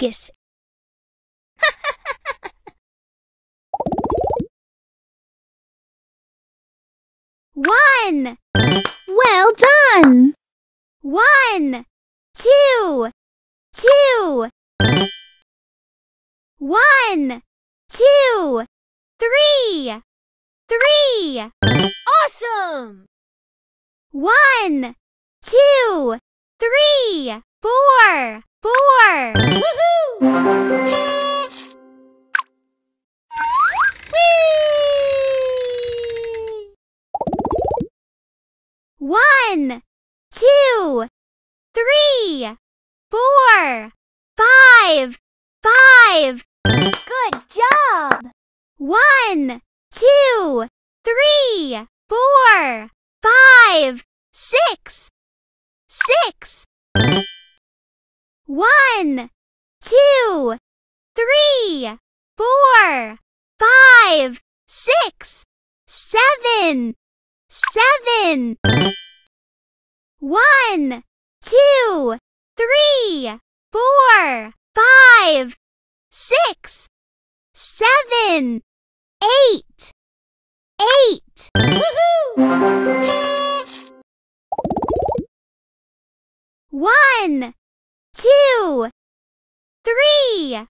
focus. One. Well done. 1, 2, 2. 1, 2, 3, 3. Awesome. 1, 2, 3, 4, 4. Woohoo! One, two, three, four, five, five. Good job! 1, 2, 3, 4, 5, 6, 6. 1, 2, 3, 4, 5, 6, 7, 7. 1, 2, 3, 4, 5, 6, 7, 8, 8. Woohoo! 1, 2, 3,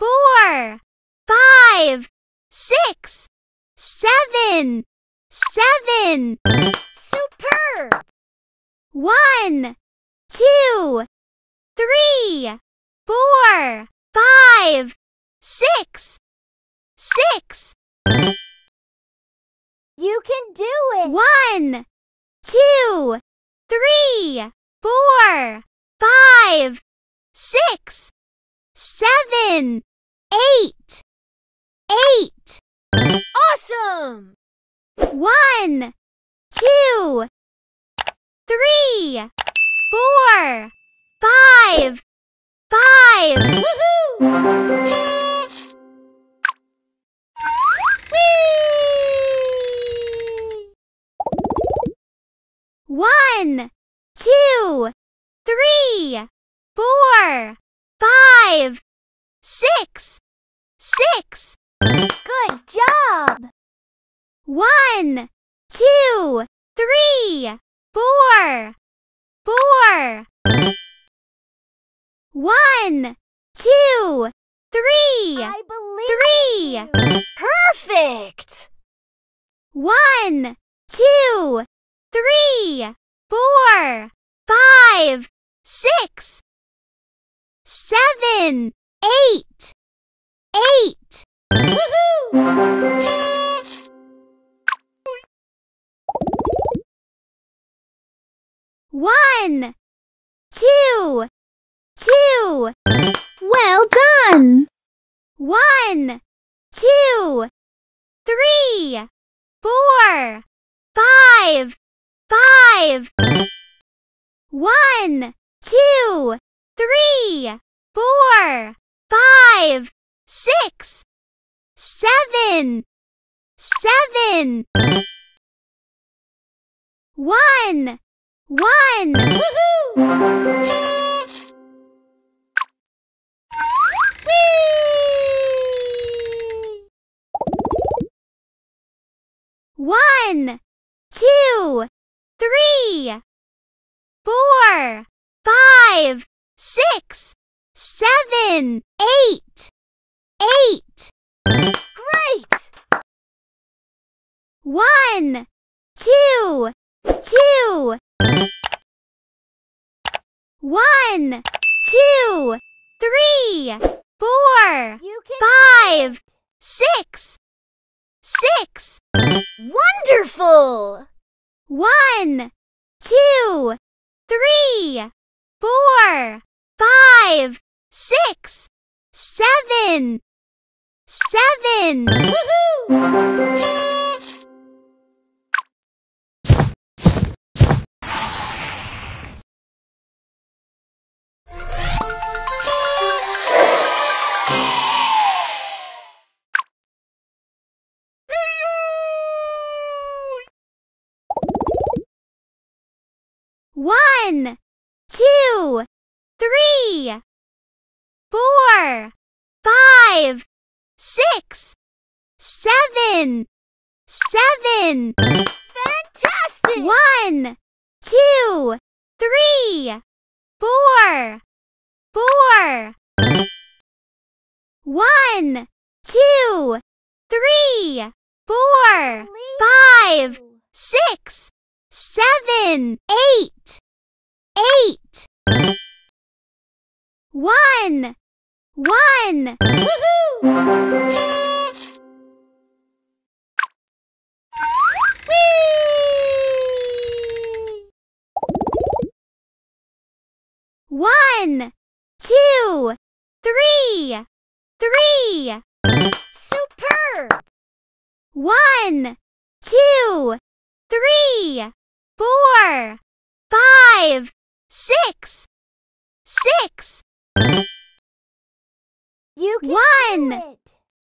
4, 5, 6, 7, 7. Superb! 1, 2, 3, 4, 5, 6, 6. You can do it! 1, 2, 3, 4, 5, 6, 7, 8, 8. Awesome! 1, 2, 3, 4, 5, 5. Woohoo! Whee! 1, 2, 3, 4, 5, 6, 6. Good job! 1, 2, 3, 4, 4. 1, 2, 3. I believe 3. Perfect! 1, 2, 3, 4, 5, 6, 7, 8, 8. Woohoo! One, two, two. Well done. 1, 2, 3, 4, 5, 5. 1, 2, 3, 4, 5, 6, 7, 7. 1, 1. Woohoo! Whee! 1, 2, 3, 4, 5, 6, 7, 8, 8. Great! 1, 2, 2. 1, 2, 3, 4, 5, 6, 6. Wonderful! 1, 2, 3, 4, 5, 6, 7, 7. Woohoo! One, two, three, 4, 5, 6, 7, 7. Fantastic! 1, 2, 3, 4, 4. 1, 2, 3, 4. 5, 6, 7, 8, 8. 1, 1. Woohoo! One, two, three, three. Superb! 1, 2, 3, 4, 5, 6, 6. You can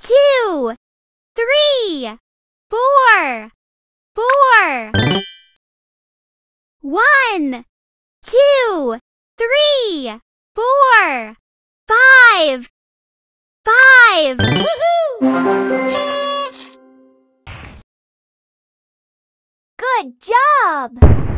do it. 1, 2, 3, 4, 4. 1, 2, 3, 4, 5, 5. Woohoo! Good job!